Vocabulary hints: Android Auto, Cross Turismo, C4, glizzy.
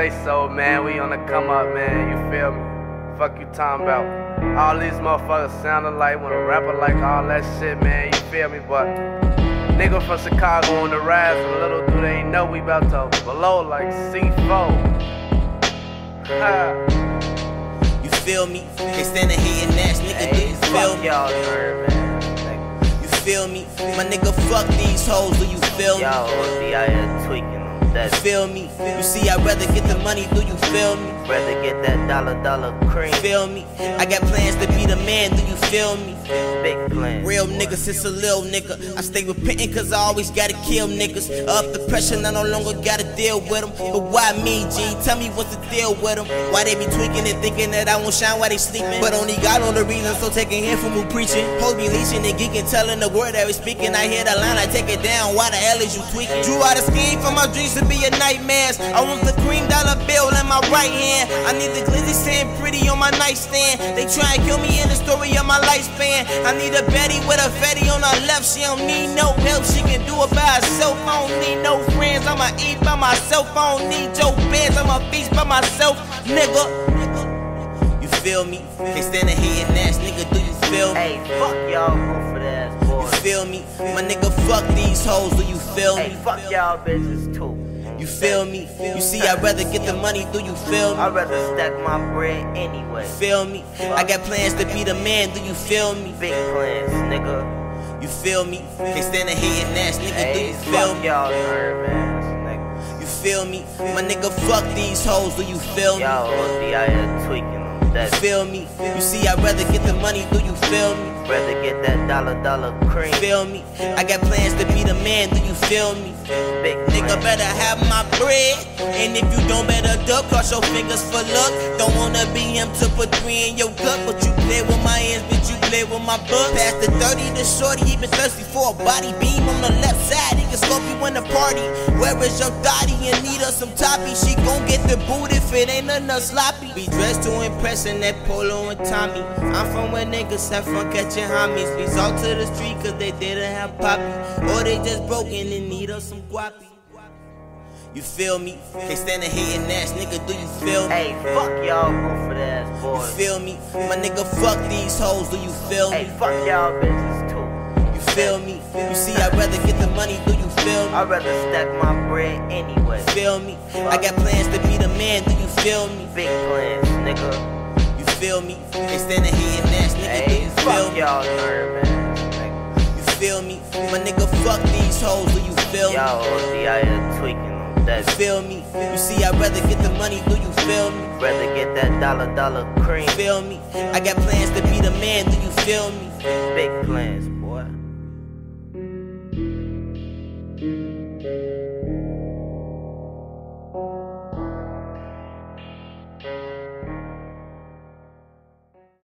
J Soul, man, we on the come up, man, you feel me? Fuck you talking about? All these motherfuckers sounding like when a rapper like all that shit, man, you feel me? But nigga from Chicago on the rise, and little do they know we about to blow like C4. You feel me? They standing here and ass nigga didn't feel me. Y'all heard, man. Feel me, my nigga, fuck these hoes, do you feel me? Y'all be out here tweaking on that. Feel me, you see I'd rather get the money, do you feel me? Rather get that dollar cream. Feel me, I got plans to be the man, do you feel me? Big plans. Real nigga since a little nigga, I stay repenting cause I always gotta kill niggas. Up the pressure, I no longer gotta deal with them. But why me, G? Tell me what's the deal with them. Why they be tweaking and thinking that I won't shine while they sleeping? But only God on the reason, so take a hand from who preaching. Hold me leeching and geeking, telling the word that we speaking. I hear the line, I take it down, why the hell is you tweaking? Drew out a scheme for my dreams to be a nightmare. I want the $3 bill in my right hand. I need the glizzy sitting pretty on my nightstand. They try and kill me in the story of my lifespan. I need a Betty with a fatty on her left. She don't need no help, she can do it by herself. I don't need no friends, I'ma eat by myself. I don't need your bands, I'ma feast by myself, nigga. You feel me? They standing here and ass, nigga, do you feel me? Hey, fuck y'all, goofy ass boy. You feel me? My nigga, fuck these hoes, do you feel me? Hey, fuck y'all bitches too. You feel me? You see, I'd rather get the money, do you feel me? I'd rather stack my bread anyway. Feel me? I got plans to be the man, do you feel me? Big plans, nigga. You feel me? They standing here and ass, nigga, do you feel me? Y'all heard, man. You feel me? My nigga, fuck these hoes, do you feel me? Y'all be out here tweaking on that. You feel me? You see, I'd rather get the money, do you feel me? Rather get that dollar cream. Feel me? I got plans to be the man, do you feel me? Big nigga better have my bread. And if you don't, better duck, cross your fingers for luck. Don't wanna be him to put 3 in your gut. But you play with my hands, bitch, you play with my butt. Past the 30, the shorty, he been thirsty for a body beam on the left side. He can scope you in the party. Where is your thotty? And need her some toppy. She gon' get the boot if it ain't nothing sloppy. Be dressed to impress in that polo and Tommy. I'm from where niggas have fun catching homies, be all to the street cause they didn't have poppy, or they just broken and need us some guapi. You feel me? They standing here and ass, nigga, do you feel me? Hey, fuck y'all goofy ass boys. You feel me? My nigga, fuck these hoes, do you feel me? Hey, fuck y'all bitches too. You feel me? You see, I'd rather get the money, do you feel me? I'd rather stack my bread anyway. Feel me? I got plans to be the man, do you feel me? Big plans, nigga. Feel me? They standing here and ass, nigga, do you feel me? Y'all heard, man. You feel me? My nigga, fuck these hoes, do you feel me? Y'all be out here tweaking on that. You feel me? You see, I'd rather get the money, do you feel me? Rather get that dollar cream. Feel me? I got plans to be the man, do you feel me? Big plans.